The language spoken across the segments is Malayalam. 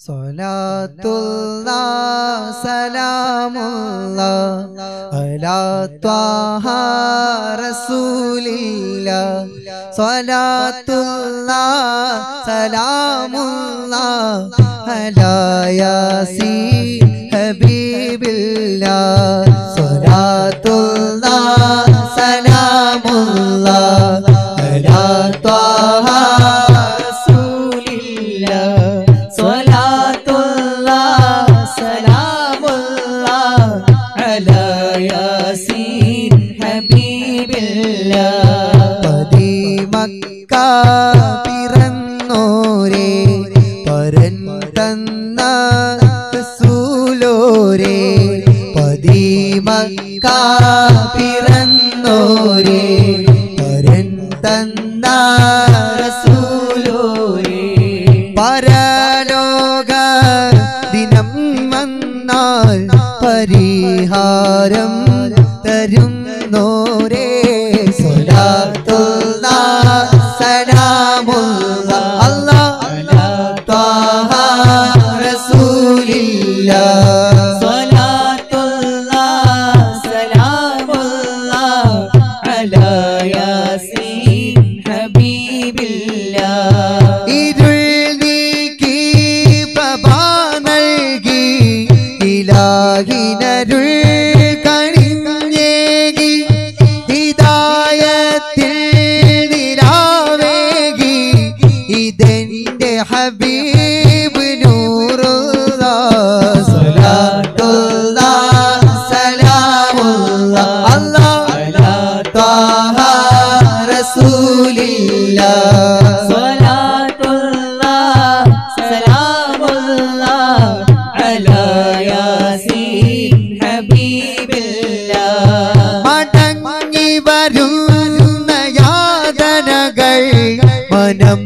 Salatullah, salamullah, ala Taha Rasulillah. Salatullah, salamullah, ala Yasin Habibillah. Salatullah, salamullah, ala Taha Rasulillah. പിറന്നോരേ പരൻ തന്ന റസൂലോരേ പതിമക്ക പിറന്നോരേ പരൻ തന്ന റസൂലോരേ പരലോക ദിനം വന്നാൽ പരിഹാരം തരുന്നോരേ സ്വലാത്തുല്ലാഹ് Salamullah Allah ala Taha Rasulillah. Salatullah, salamullah, ala Yasin Habibillah. Irul niki prabha nalgi ilahinarul Habib Nurullah. Salatullah, salamullah, Allah ala Taha Rasulillah. Salatullah, salamullah, ala Yasin Habibillah. Madangi varunna yadanagal manam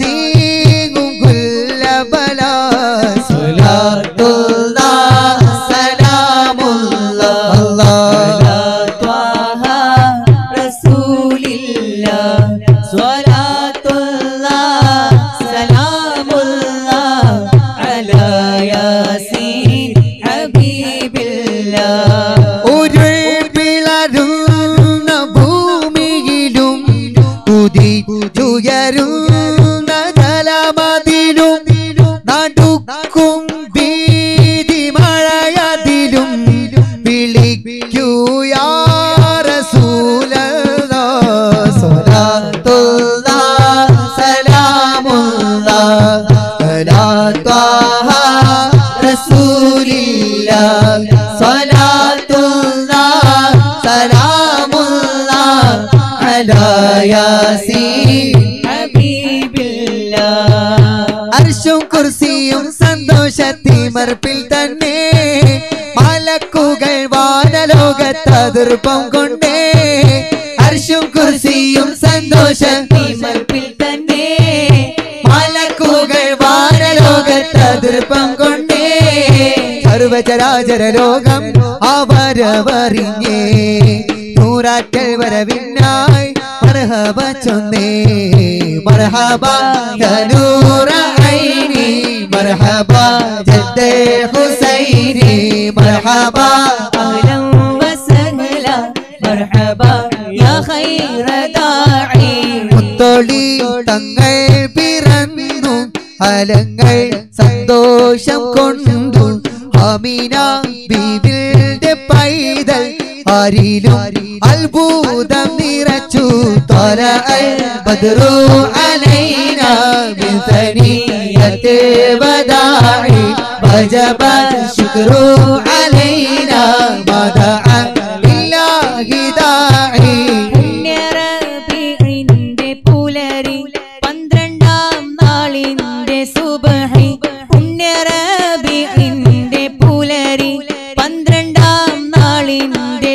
തീങ്ങും ഗുല്ലബല. സലാത്തുല്ലാഹ്, സലാമുല്ലാഹ്, അലാ ത്വാഹ റസൂലില്ലാഹ്. സലാത്തുല്ലാഹ്, സലാമുല്ലാഹ്, അലാ യാസീൻ ഹബീബില്ലാഹ്. ഒരു പിളരുന്ന ഭൂമിയിലും ഉയരുന്ന ജലമതിലും നടുക്കും ഭീതി മഴയതിലും വിളിക്കൂ യാ റസൂലല്ലാഹ്. സലാത്തുല്ലാഹ്, സലാമുല്ലാഹ്, അലാ ത്വാഹ റസൂലില്ലാഹ്. സലാത്തുല്ലാഹ്, സലാമുല്ലാഹ്, അലാ യാസീൻ ഹബീബില്ലാഹ്. അർശും കുർസിയും സന്തോഷത്തിമർപ്പിൽ തന്നെ മലക്കുകൾ വാനലോകത്തതിർപ്പം കൊണ്ടേ. അർശും കുർസിയും സന്തോഷത്തിമർപ്പിൽ തന്നെ മലക്കുകൾ വാനലോകത്തതിർപ്പം കൊണ്ടേ. സർവചരാചര ലോകം അവരവറിഞ്ഞേ നൂറാറ്റൽ വരവിനായി മർഹബ ചൊന്നേ. മർഹബ നൂറ ഐനി, മർഹബ ജദ്ദേ ഹുസൈനി, മർഹബ അഹ്ലൻ വസഹ്ല, മർഹബ യാ ഖൈറ ദാഇ. മുത്തോളി തങ്ങൾ പിറന്നു അലങ്ങൾ സന്തോഷം കൊണ്ടു. അമീന ബീവിയുടെ പൈതൽ ആരിലും അത്ഭുതം നിറച്ചു. തല അൽ ബദ്റു അലൈന ബിൻ സനിയത്തി വദാഇ, വജബ ശുക്റു അലൈന മദഅ ബില്ലാഹി ദാഇ. പുണ്യ റബീഇന്റെ പുലരി 12ാം നാളിന്റെ സുബ്ഹി, പുണ്യ റബീഇന്റെ പുലരി 12ാം നാളിന്റെ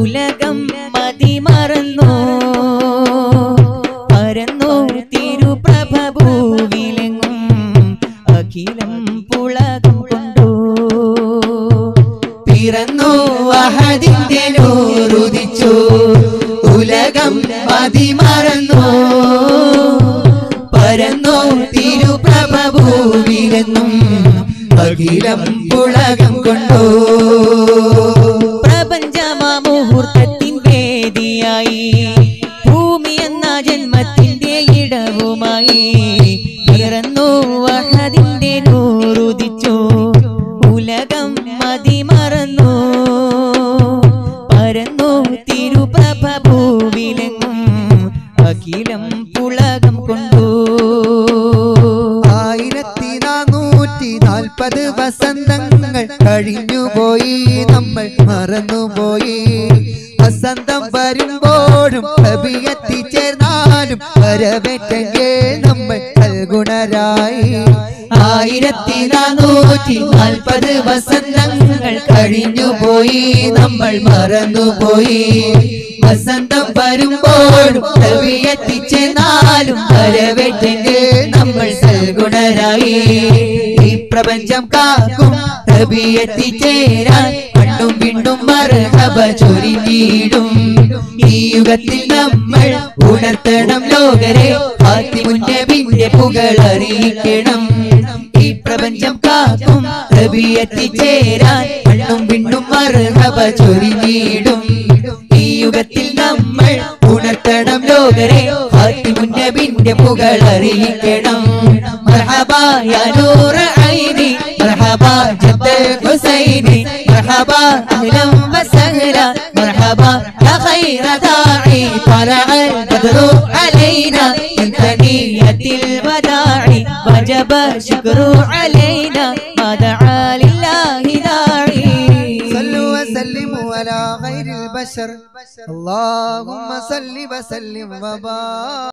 ഉലകം മതിമറന്നു പരന്നു തിരുപ്രഭഭൂവിലെങ്ങും അഖിലം പുളകം കൊണ്ടു പിറന്നു വഹദിന്റെ നൂറുദിച്ചു ഉലകം മതിമറന്നു പരന്നു തിരുപ്രഭഭൂവിലെങ്ങും അഖിലം പുളകം കൊണ്ടു പ്രപഞ്ചമാ മുഹൂർത്തത്തിൻ വേദിയായി ഭൂമി എന്ന ജന്മത്തിന്റെ ഇടവുമായി പിറന്നു വഹദിന്റെ നൂറുദിച്ചു ഉലകം മതിമറന്നു പരന്നു തിരുപ്രഭഭൂവിലെങ്ങും അഖിലം പുളകം കൊണ്ടു 1440 വസന്തങ്ങൾ കഴിഞ്ഞുപോയി നമ്മൾ മറന്നുപോയി വസന്തം വരുമ്പോഴും നബി എത്തിച്ചേർന്നാലും വരവേറ്റെങ്കിൽ നമ്മൾ നൽകുണരായി 1440 വസന്തങ്ങൾ കഴിഞ്ഞുപോയി നമ്മൾ മറന്നുപോയി വസന്തം വരുമ്പോഴും നബി എത്തിച്ചേർന്നാലും വരവേറ്റെങ്കിൽ നമ്മൾ നൽകുണരായി പ്രപഞ്ചം കാക്കും റബിയത്തി ചേരാൻ പണ്ടും വീണ്ടും മർഹബ ചൊരിഞ്ഞിടും ഈ യുഗത്തിൽ നമ്മൾ ഉണർത്തണം ലോകരെ ഫാത്തിമുൻ നബിന്റെ പുകളറിയിക്കണം ഈ പ്രപഞ്ചം കാക്കും റബിയത്തി ചേരാൻ പണ്ടും വീണ്ടും മർഹബ ചൊരിഞ്ഞിടും ഈ യുഗത്തിൽ നമ്മൾ ഉണർത്തണം ലോകരെ ഫാത്തിമുൻ നബിന്റെ പുകളറിയിക്കണം മർഹബാ യാ നൂറ ഐനി മർഹബാ ജദ്ദൽ ഹുസൈനി മർഹബാ അഹ്ലൻ വസഹ്ല മർഹബാ യാ ഖൈറ ദാഇ തലഅ ബദറു അലൈനാ മിൻ തനിയത്തിൽ വദാഇ വജബ ശുക്റു അലൈനാ മാ ദഅ ലില്ലാഹി ദാഇ സല്ലു വസല്ലിമു അലാ ഖൈറിൽ ബശർ اللهم صل وسلم وبارك